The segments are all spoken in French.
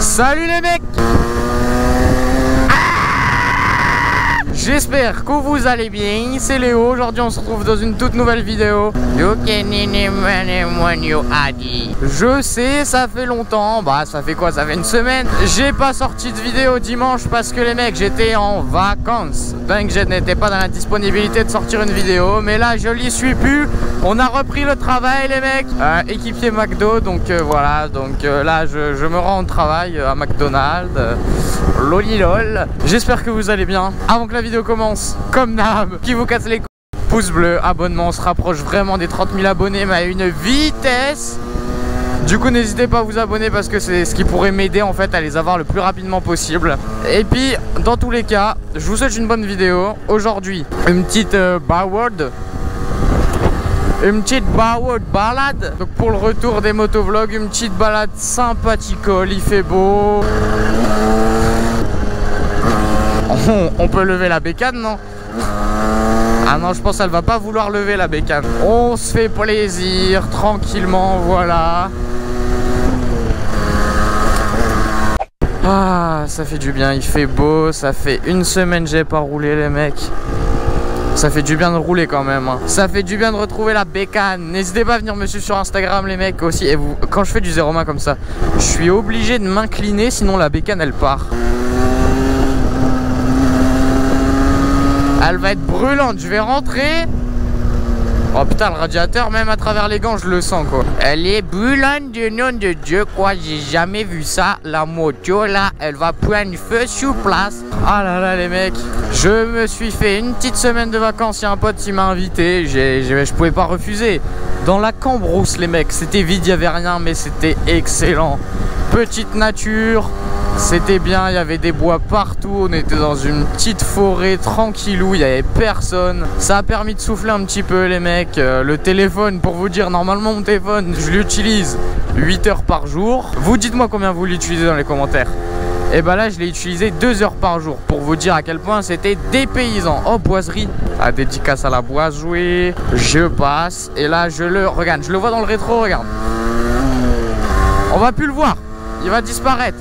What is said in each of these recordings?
Salut les mecs, j'espère que vous allez bien, c'est Léo. Aujourd'hui on se retrouve dans une toute nouvelle vidéo. Je sais, ça fait longtemps, bah ça fait quoi, ça fait une semaine. J'ai pas sorti de vidéo dimanche parce que les mecs, j'étais en vacances. Donc je n'étais pas dans la disponibilité de sortir une vidéo, mais là je l'y suis plus. On a repris le travail les mecs, équipier McDo, donc voilà. Donc là je me rends au travail à McDonald's, lolilol. J'espère que vous allez bien. Avant que la vidéo commence, comme d'hab, qui vous casse les couilles, pouce bleu, abonnement, on se rapproche vraiment des 30 000 abonnés mais à une vitesse. Du coup n'hésitez pas à vous abonner parce que c'est ce qui pourrait m'aider en fait à les avoir le plus rapidement possible. Et puis dans tous les cas, je vous souhaite une bonne vidéo. Aujourd'hui une petite baword, une petite balade. Donc pour le retour des motovlogs, une petite balade sympathicole, il fait beau. On peut lever la bécane, non? Ah non, je pense qu'elle va pas vouloir lever la bécane. On se fait plaisir, tranquillement, voilà. Ah, ça fait du bien, il fait beau, ça fait une semaine que j'ai pas roulé les mecs. Ça fait du bien de rouler quand même. Ça fait du bien de retrouver la bécane. N'hésitez pas à venir me suivre sur Instagram les mecs aussi. Et vous, quand je fais du 0-1 comme ça, je suis obligé de m'incliner sinon la bécane elle part. Elle va être brûlante, je vais rentrer. Oh putain, le radiateur, même à travers les gants, je le sens quoi. Elle est brûlante du nom de Dieu quoi, j'ai jamais vu ça. La moto là, elle va prendre feu sur place. Ah là là les mecs, je me suis fait une petite semaine de vacances, il y a un pote qui m'a invité, je pouvais pas refuser. Dans la Cambrousse les mecs, c'était vide, il n'y avait rien mais c'était excellent. Petite nature, c'était bien, il y avait des bois partout, on était dans une petite forêt tranquillou, il n'y avait personne. Ça a permis de souffler un petit peu les mecs. Le téléphone, pour vous dire, normalement mon téléphone, je l'utilise 8 heures par jour. Vous dites-moi combien vous l'utilisez dans les commentaires. Et bah là je l'ai utilisé 2 heures par jour, pour vous dire à quel point c'était dépaysant. Oh boiserie, ah, dédicace à la boiserie. Je passe et là je le regarde, je le vois dans le rétro, regarde. On va plus le voir, il va disparaître.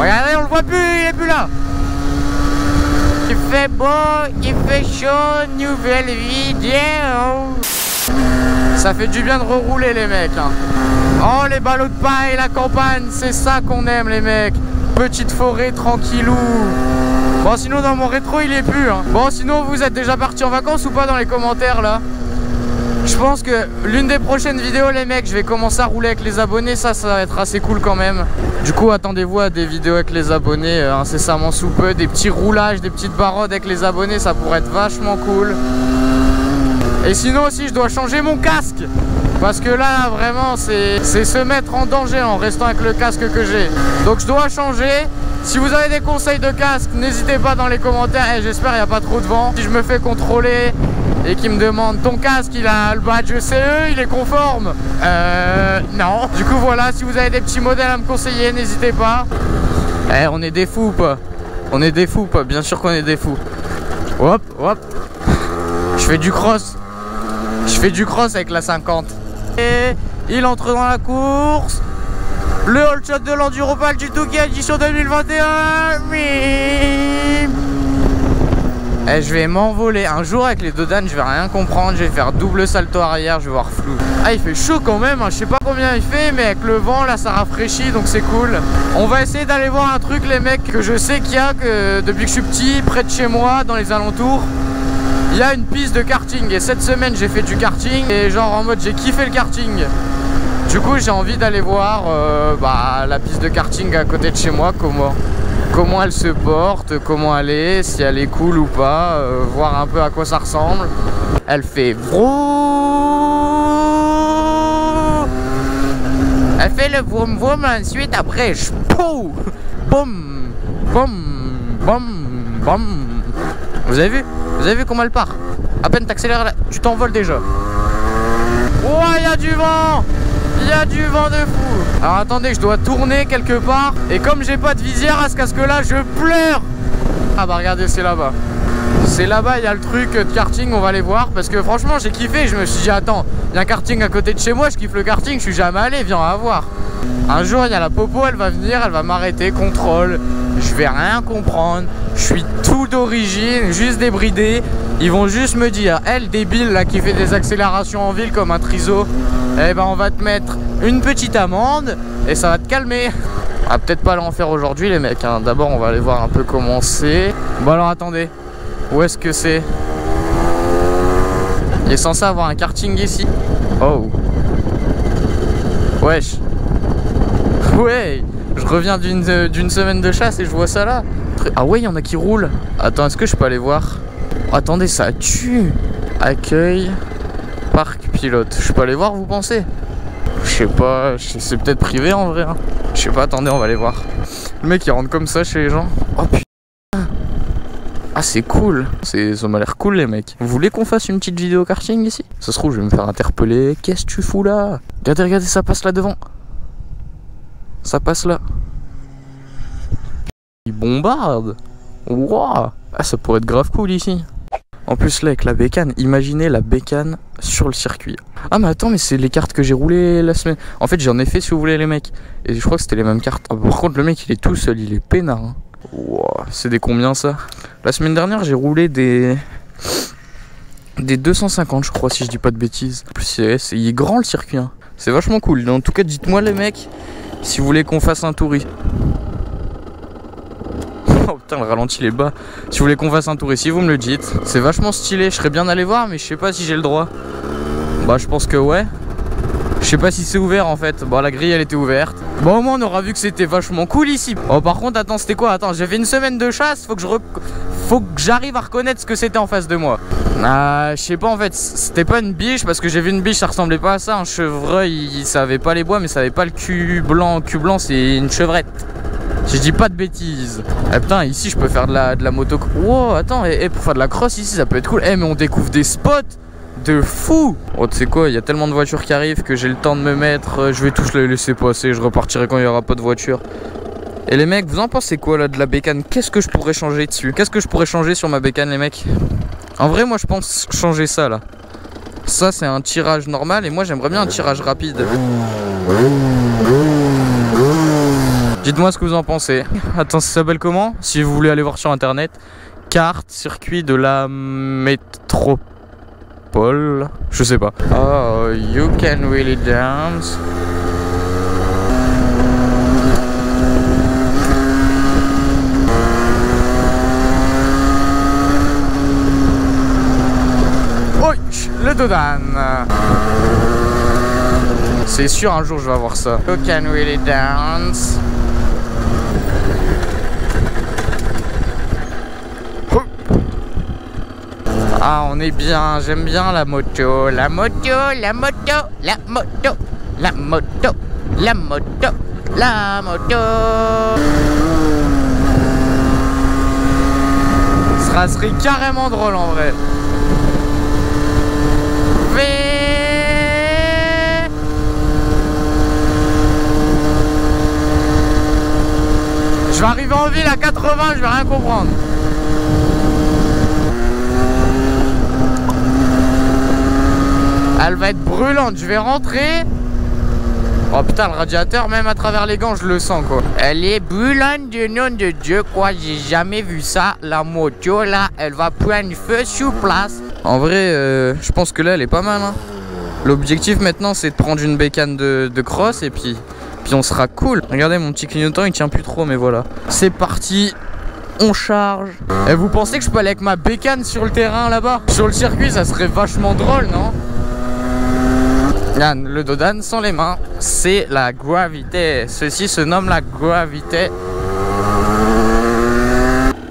Regardez, on le voit plus, il est plus là. Il fait beau, il fait chaud, nouvelle vidéo. Ça fait du bien de rerouler les mecs hein. Oh les ballots de paille, la campagne, c'est ça qu'on aime les mecs. Petite forêt tranquillou. Bon sinon dans mon rétro il est plus hein. Bon sinon vous êtes déjà partis en vacances ou pas dans les commentaires là? Je pense que l'une des prochaines vidéos les mecs, je vais commencer à rouler avec les abonnés, ça va être assez cool quand même. Du coup attendez-vous à des vidéos avec les abonnés incessamment sous peu, des petits roulages, des petites barodes avec les abonnés, ça pourrait être vachement cool. Et sinon aussi je dois changer mon casque, parce que là vraiment c'est se mettre en danger en restant avec le casque que j'ai. Donc je dois changer. Si vous avez des conseils de casque, n'hésitez pas dans les commentaires. Et j'espère qu'il n'y a pas trop de vent. Si je me fais contrôler et qui me demande ton casque, il a le badge CE, il est conforme. Non. Du coup voilà, si vous avez des petits modèles à me conseiller, n'hésitez pas. Eh, on est des fous ou pas? On est des fous ou pas? Bien sûr qu'on est des fous. Hop, hop. Je fais du cross. Je fais du cross avec la 50. Et il entre dans la course. Le hold shot de l'Enduropal du Touquet édition 2021. Oui. Eh, je vais m'envoler un jour avec les dodanes, je vais rien comprendre, je vais faire double salto arrière, je vais voir flou. Ah il fait chaud quand même, hein. Je sais pas combien il fait mais avec le vent là ça rafraîchit donc c'est cool. On va essayer d'aller voir un truc les mecs que je sais qu'il y a, que depuis que je suis petit, près de chez moi, dans les alentours. Il y a une piste de karting et cette semaine j'ai fait du karting et genre en mode j'ai kiffé le karting. Du coup j'ai envie d'aller voir la piste de karting à côté de chez moi, comment elle se porte, comment elle est, si elle est cool ou pas, voir un peu à quoi ça ressemble. Elle fait vroom. Elle fait le vroom vroom, ensuite après je pou boum boum boum boum. Vous avez vu? Vous avez vu comment elle part? À peine t'accélères, tu t'envoles déjà. Oh il y a du vent! Il y a du vent de fou. Alors attendez, je dois tourner quelque part. Et comme j'ai pas de visière à ce casque là, je pleure. Ah bah regardez, c'est là-bas. C'est là-bas, il y a le truc de karting, on va aller voir. Parce que franchement, j'ai kiffé. Je me suis dit, attends, il y a un karting à côté de chez moi, je kiffe le karting, je suis jamais allé, viens, on va voir. Un jour, il y a la popo, elle va venir, elle va m'arrêter, contrôle. Je vais rien comprendre. Je suis tout d'origine, juste débridé. Ils vont juste me dire, elle débile là qui fait des accélérations en ville comme un triso, eh ben on va te mettre une petite amende et ça va te calmer. Ah, peut-être pas l'en faire aujourd'hui les mecs, hein. D'abord on va aller voir un peu comment c'est. Bon alors attendez, où est-ce que c'est? Il est censé avoir un karting ici. Oh. Wesh. Ouais. Je reviens d'une semaine de chasse et je vois ça là. Ah ouais, il y en a qui roulent. Attends, est-ce que je peux aller voir? Attendez, ça tue. Accueil, parc pilote. Je peux aller voir, vous pensez? Je sais pas, c'est peut-être privé en vrai hein. Je sais pas, attendez, on va aller voir. Le mec il rentre comme ça chez les gens. Oh putain. Ah c'est cool, ça m'a l'air cool les mecs. Vous voulez qu'on fasse une petite vidéo karting ici? Ça se trouve je vais me faire interpeller. Qu'est-ce que tu fous là? Regardez, regardez, ça passe là devant. Ça passe là. Il bombarde. Wouah. Ah ça pourrait être grave cool ici. En plus là avec la bécane, imaginez la bécane sur le circuit. Ah mais attends, mais c'est les cartes que j'ai roulées la semaine. En fait j'en ai fait si vous voulez les mecs. Et je crois que c'était les mêmes cartes. Ah, par contre le mec il est tout seul, il est peinard hein. Wow, c'est des combien ça? La semaine dernière j'ai roulé des 250 je crois si je dis pas de bêtises. En plus il est grand le circuit hein. C'est vachement cool. En tout cas dites moi les mecs si vous voulez qu'on fasse un tour. Putain, le ralenti il est bas. Si vous voulez qu'on fasse un tour ici, vous me le dites. C'est vachement stylé, je serais bien allé voir, mais je sais pas si j'ai le droit. Bah, je pense que ouais. Je sais pas si c'est ouvert en fait. Bon, la grille elle était ouverte. Bon, au moins on aura vu que c'était vachement cool ici. Oh, par contre, attends, c'était quoi? Attends, j'ai fait une semaine de chasse, faut que j'arrive à reconnaître ce que c'était en face de moi. Je sais pas en fait, c'était pas une biche parce que j'ai vu une biche, ça ressemblait pas à ça. Un chevreuil, ça avait pas les bois, mais ça avait pas le cul blanc. Cul blanc, c'est une chevrette. Si je dis pas de bêtises. Eh putain, ici je peux faire de la moto. Wow, attends, pour faire de la crosse ici ça peut être cool. Eh mais on découvre des spots de fou. Oh tu sais quoi, il y a tellement de voitures qui arrivent que j'ai le temps de me mettre. Je vais tous les laisser passer, je repartirai quand il n'y aura pas de voiture. Et les mecs, vous en pensez quoi là de la bécane? Qu'est-ce que je pourrais changer dessus? Qu'est-ce que je pourrais changer sur ma bécane les mecs? En vrai moi je pense changer ça là. Ça c'est un tirage normal et moi j'aimerais bien un tirage rapide. Dites-moi ce que vous en pensez. Attends, ça s'appelle comment? Si vous voulez aller voir sur internet. Carte, circuit de la métropole. Je sais pas. Oh, you can really dance. Ouch, le Dodan. C'est sûr, un jour je vais avoir ça. You can really dance. Ah, on est bien, j'aime bien la moto, la moto, la moto, la moto, la moto, la moto, la moto. Ça serait carrément drôle en vrai. Je vais arriver en ville à 80, je vais rien comprendre. Elle va être brûlante, je vais rentrer. Oh putain, le radiateur, même à travers les gants, je le sens quoi. Elle est brûlante du nom de Dieu quoi, j'ai jamais vu ça. La moto là, elle va prendre feu sur place. En vrai, je pense que là, elle est pas mal hein. L'objectif maintenant, c'est de prendre une bécane de cross et puis on sera cool. Regardez, mon petit clignotant, il tient plus trop, mais voilà. C'est parti. On charge. Et vous pensez que je peux aller avec ma bécane sur le terrain là-bas? Sur le circuit, ça serait vachement drôle, non? Yann, le Dodan sans les mains, c'est la gravité. Ceci se nomme la gravité.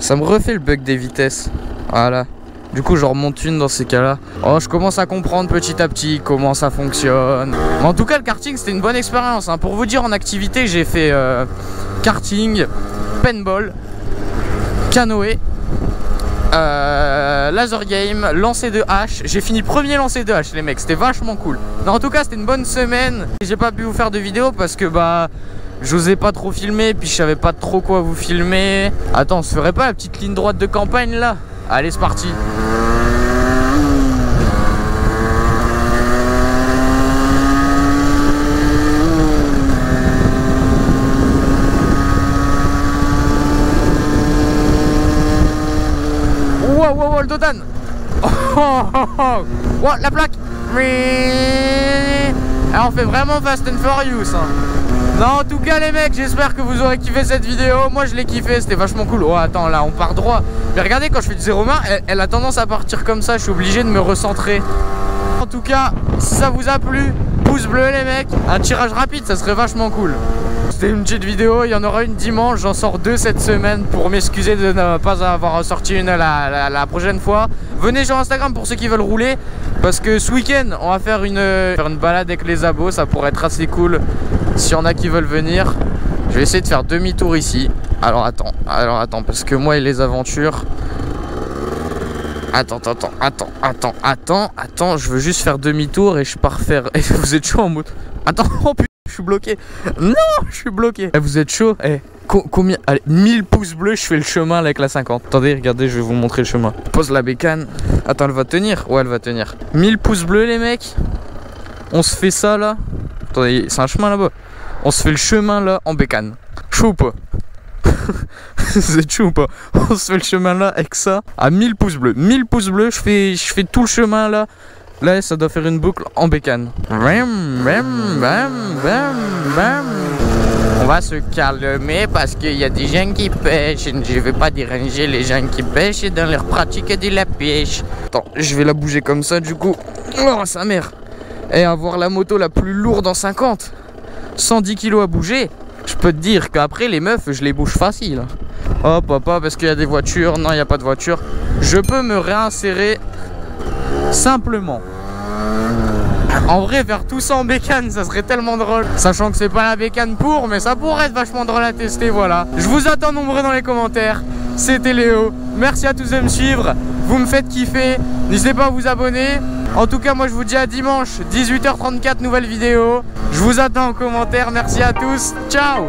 Ça me refait le bug des vitesses. Voilà. Du coup, je remonte une dans ces cas-là. Oh, je commence à comprendre petit à petit comment ça fonctionne. Mais en tout cas, le karting, c'était une bonne expérience. Hein. Pour vous dire, en activité, j'ai fait karting, paintball, canoë, laser game, lancer de hache. J'ai fini premier lancer de hache les mecs, c'était vachement cool. Non, en tout cas c'était une bonne semaine. J'ai pas pu vous faire de vidéo parce que bah j'osais pas trop filmer, puis je savais pas trop quoi vous filmer. Attends, on se ferait pas la petite ligne droite de campagne là? Allez, c'est parti. Wow, wow, wow, le Dodane. Oh, oh, oh. Wow, la plaque. Alors, on fait vraiment Fast and Furious, hein. Non, en tout cas les mecs, j'espère que vous aurez kiffé cette vidéo. Moi je l'ai kiffé, c'était vachement cool. Oh attends, là on part droit. Mais regardez, quand je fais du 0-1, elle a tendance à partir comme ça. Je suis obligé de me recentrer. En tout cas, si ça vous a plu, pouce bleu les mecs. Un tirage rapide, ça serait vachement cool. C'était une petite vidéo, il y en aura une dimanche. J'en sors 2 cette semaine pour m'excuser de ne pas avoir sorti une la prochaine fois. Venez sur Instagram pour ceux qui veulent rouler. Parce que ce week-end, on va faire une balade avec les abos. Ça pourrait être assez cool. S'il y en a qui veulent venir, je vais essayer de faire demi-tour ici. Alors attends, parce que moi et les aventures... Attends, je veux juste faire demi-tour et je pars faire... Et vous êtes chaud en mode... Attends, oh putain, je suis bloqué. Non, je suis bloqué. Et vous êtes chaud. Eh, combien... Allez, 1000 pouces bleus, je fais le chemin là, avec la 50. Attendez, regardez, je vais vous montrer le chemin. Je pose la bécane. Attends, elle va tenir. Ouais, elle va tenir. 1000 pouces bleus, les mecs. On se fait ça là. Attendez, c'est un chemin là-bas. On se fait le chemin là en bécane. Chaud ou pas? C'est chaud ou pas? On se fait le chemin là avec ça à 1000 pouces bleus. 1000 pouces bleus, je fais tout le chemin là. Là, ça doit faire une boucle en bécane. On va se calmer parce qu'il y a des gens qui pêchent. Je vais pas déranger les gens qui pêchent dans leur pratique de la pêche. Attends, je vais la bouger comme ça du coup. Oh, sa mère! Et avoir la moto la plus lourde en 50, 110 kg à bouger, je peux te dire qu'après les meufs je les bouge facile. Hop hop hop, parce qu'il y a des voitures, non il n'y a pas de voiture. Je peux me réinsérer simplement. En vrai, faire tout ça en bécane, ça serait tellement drôle. Sachant que c'est pas la bécane pour, mais ça pourrait être vachement drôle à tester, voilà. Je vous attends nombreux dans les commentaires. C'était Léo, merci à tous de me suivre. Vous me faites kiffer, n'hésitez pas à vous abonner. En tout cas, moi je vous dis à dimanche, 18h34, nouvelle vidéo. Je vous attends en commentaire, merci à tous, ciao.